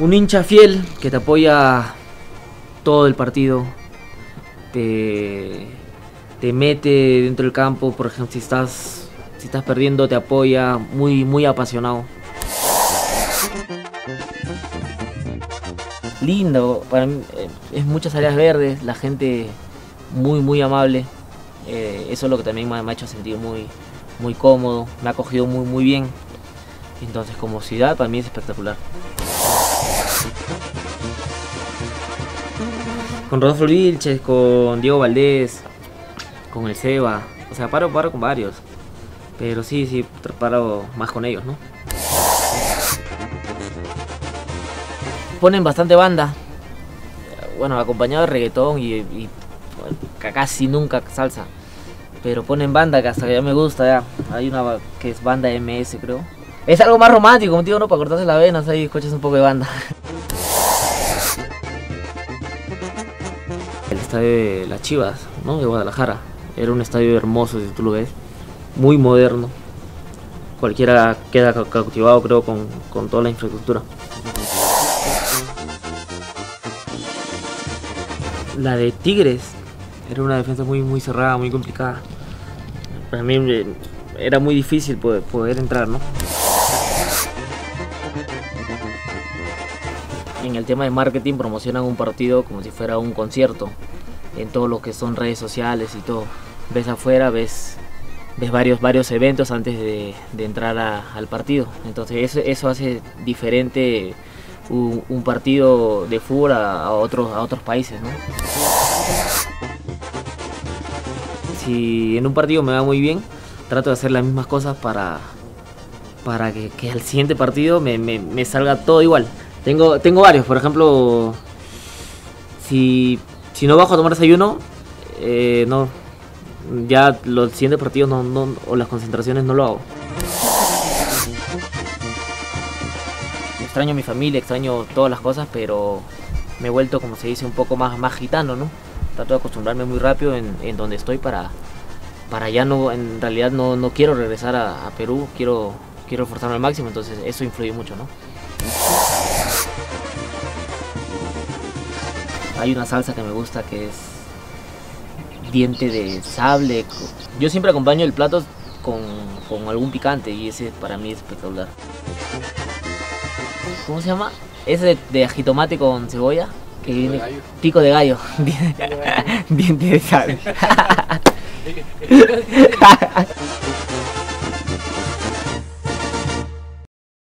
Un hincha fiel que te apoya todo el partido, te mete dentro del campo, por ejemplo, si estás perdiendo te apoya, muy apasionado. Lindo, para mí es muchas áreas verdes, la gente muy amable, eso es lo que también me ha hecho sentir muy cómodo, me ha acogido muy bien, entonces como ciudad para mí es espectacular. Con Rodolfo Vilches, con Diego Valdés, con el Seba, o sea, paro con varios, pero sí, paro más con ellos, ¿no? Ponen bastante banda, bueno, acompañado de reggaetón y casi nunca salsa, pero ponen banda que hasta que ya me gusta, ya. Hay una que es banda MS, creo. Es algo más romántico, como digo, ¿no? Para cortarse las venas, ahí escuchas un poco de banda. El estadio de las Chivas, ¿no? De Guadalajara. Era un estadio hermoso, si tú lo ves. Muy moderno. Cualquiera queda cautivado, creo, con toda la infraestructura. La de Tigres. Era una defensa muy cerrada, muy complicada. Para mí era muy difícil poder entrar, ¿no? En el tema de marketing promocionan un partido como si fuera un concierto, en todo lo que son redes sociales y todo. Ves afuera, ves varios eventos antes de entrar al partido. Entonces eso hace diferente un partido de fútbol a otros países, ¿no? Si en un partido me va muy bien, trato de hacer las mismas cosas para que al siguiente partido me salga todo igual. Tengo varios, por ejemplo, si no bajo a tomar desayuno, no, ya los siguientes partidos no, o las concentraciones no lo hago. Extraño a mi familia, extraño todas las cosas, pero me he vuelto, como se dice, un poco más gitano, ¿no? Trato de acostumbrarme muy rápido en donde estoy para ya no, en realidad no quiero regresar a Perú, quiero forzarme al máximo, entonces eso influye mucho, ¿no? Hay una salsa que me gusta que es diente de sable. Yo siempre acompaño el plato con algún picante y ese para mí es espectacular. ¿Cómo se llama? Ese de jitomate con cebolla. Que viene pico de gallo. Diente de sable.